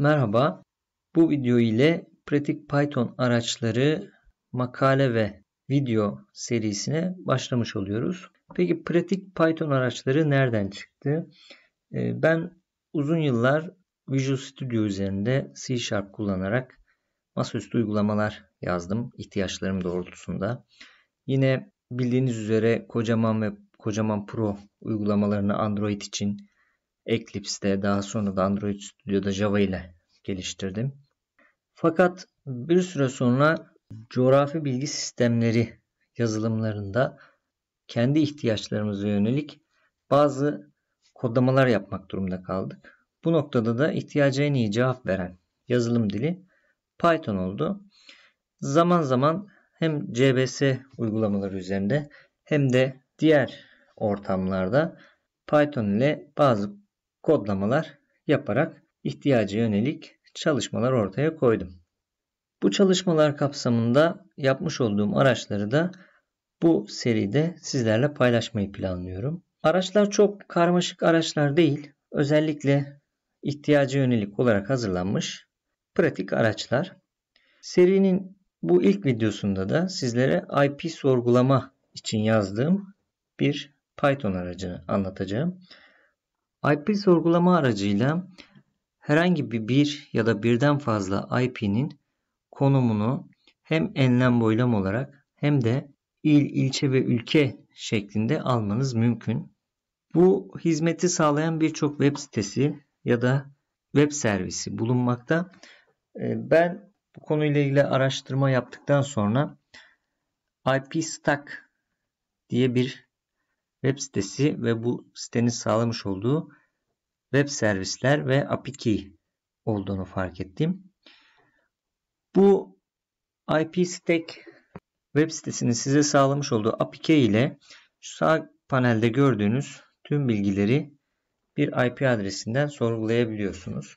Merhaba, bu video ile Pratik Python araçları makale ve video serisine başlamış oluyoruz. Peki Pratik Python araçları nereden çıktı? Ben uzun yıllar Visual Studio üzerinde C# kullanarak masaüstü uygulamalar yazdım ihtiyaçlarım doğrultusunda. Yine bildiğiniz üzere kocaman ve kocaman Pro uygulamalarını Android için Eclipse'de, daha sonra da Android Studio'da Java ile geliştirdim. Fakat bir süre sonra coğrafi bilgi sistemleri yazılımlarında kendi ihtiyaçlarımıza yönelik bazı kodlamalar yapmak durumunda kaldık. Bu noktada da ihtiyaca en iyi cevap veren yazılım dili Python oldu. Zaman zaman hem CBS uygulamaları üzerinde hem de diğer ortamlarda Python ile bazı kodlamalar yaparak ihtiyaca yönelik çalışmalar ortaya koydum. Bu çalışmalar kapsamında yapmış olduğum araçları da bu seride sizlerle paylaşmayı planlıyorum. Araçlar çok karmaşık araçlar değil. Özellikle ihtiyaca yönelik olarak hazırlanmış pratik araçlar. Serinin bu ilk videosunda da sizlere IP sorgulama için yazdığım bir Python aracını anlatacağım. IP sorgulama aracıyla herhangi bir ya da birden fazla IP'nin konumunu hem enlem boylam olarak hem de il, ilçe ve ülke şeklinde almanız mümkün. Bu hizmeti sağlayan birçok web sitesi ya da web servisi bulunmakta. Ben bu konuyla ilgili araştırma yaptıktan sonra ipstack diye bir web sitesi ve bu sitenin sağlamış olduğu web servisler ve API olduğunu fark ettim. Bu ipstack web sitesinin size sağlamış olduğu API ile şu sağ panelde gördüğünüz tüm bilgileri bir IP adresinden sorgulayabiliyorsunuz.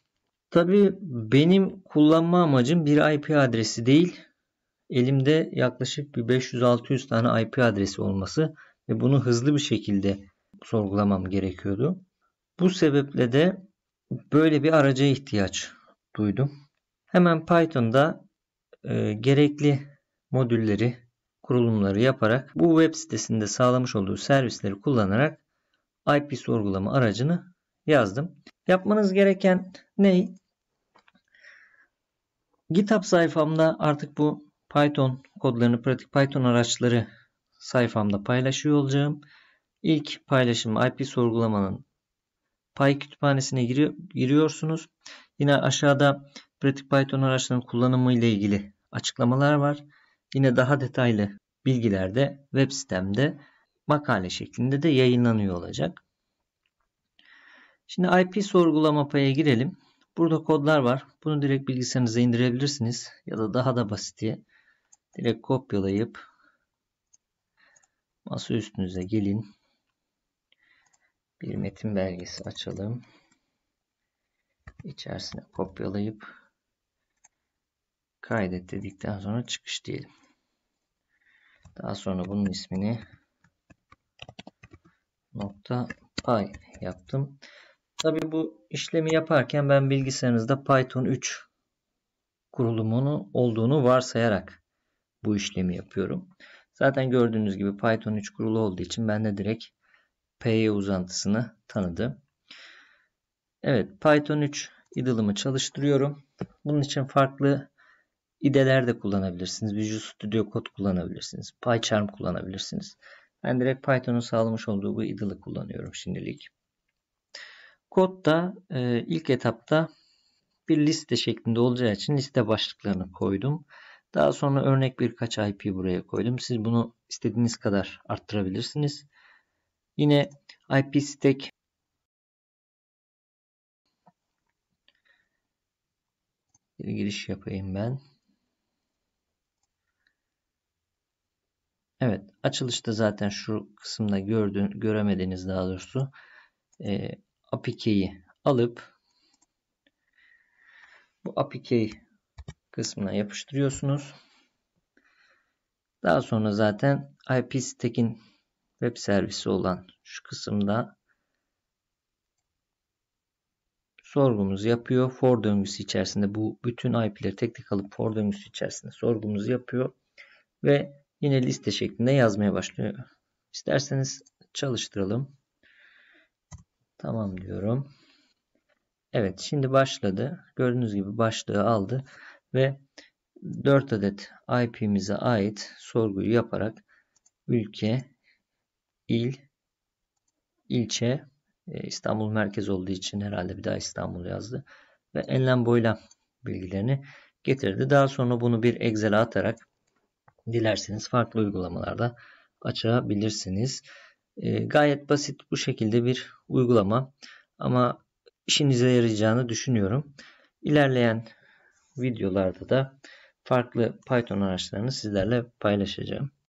Tabii benim kullanma amacım bir IP adresi değil. Elimde yaklaşık bir 500-600 tane IP adresi olması ve bunu hızlı bir şekilde sorgulamam gerekiyordu. Bu sebeple de böyle bir araca ihtiyaç duydum. Hemen Python'da gerekli modülleri, kurulumları yaparak bu web sitesinde sağlamış olduğu servisleri kullanarak IP sorgulama aracını yazdım. Yapmanız gereken ne? GitHub sayfamda artık bu Python kodlarını, pratik Python araçları sayfamda paylaşıyor olacağım. İlk paylaşım IP sorgulamanın Py kütüphanesine giriyorsunuz. Yine aşağıda pratik Python araçlarının kullanımı ile ilgili açıklamalar var. Yine daha detaylı bilgiler de web sitemde makale şeklinde de yayınlanıyor olacak. Şimdi IP sorgulama paya girelim. Burada kodlar var. Bunu direkt bilgisayarınıza indirebilirsiniz. Ya da daha da basitiye direkt kopyalayıp masa üstünüze gelin. Bir metin belgesi açalım. İçerisine kopyalayıp kaydet dedikten sonra çıkış diyelim. Daha sonra bunun ismini .py yaptım. Tabii bu işlemi yaparken ben bilgisayarınızda Python 3 kurulumunun olduğunu varsayarak bu işlemi yapıyorum. Zaten gördüğünüz gibi Python 3 kurulu olduğu için ben de direkt Py uzantısını tanıdım. Evet, Python 3 idle'ımı çalıştırıyorum. Bunun için farklı IDE'ler de kullanabilirsiniz. Visual Studio Code kullanabilirsiniz. PyCharm kullanabilirsiniz. Ben direkt Python'un sağlamış olduğu bu idle'ı kullanıyorum şimdilik. Kod da ilk etapta bir liste şeklinde olacağı için liste başlıklarını koydum. Daha sonra örnek birkaç IP buraya koydum. Siz bunu istediğiniz kadar arttırabilirsiniz. Yine ipstack bir giriş yapayım ben. Evet, açılışta zaten şu kısımda göremediğiniz daha doğrusu API key'i alıp bu API key kısmına yapıştırıyorsunuz. Daha sonra zaten ipstack'in web servisi olan şu kısımda sorgumuzu yapıyor. For döngüsü içerisinde bu bütün IP'leri tek tek alıp for döngüsü içerisinde sorgumuzu yapıyor. Ve yine liste şeklinde yazmaya başlıyor. İsterseniz çalıştıralım. Tamam diyorum. Evet, şimdi başladı. Gördüğünüz gibi başlığı aldı ve 4 adet IP'mize ait sorguyu yaparak ülke, il, ilçe, İstanbul merkez olduğu için herhalde bir daha İstanbul yazdı ve enlem boylam bilgilerini getirdi. Daha sonra bunu bir Excel'e atarak dilerseniz farklı uygulamalarda açabilirsiniz. Gayet basit bu şekilde bir uygulama ama işinize yarayacağını düşünüyorum. İlerleyen videolarda da farklı Python araçlarını sizlerle paylaşacağım.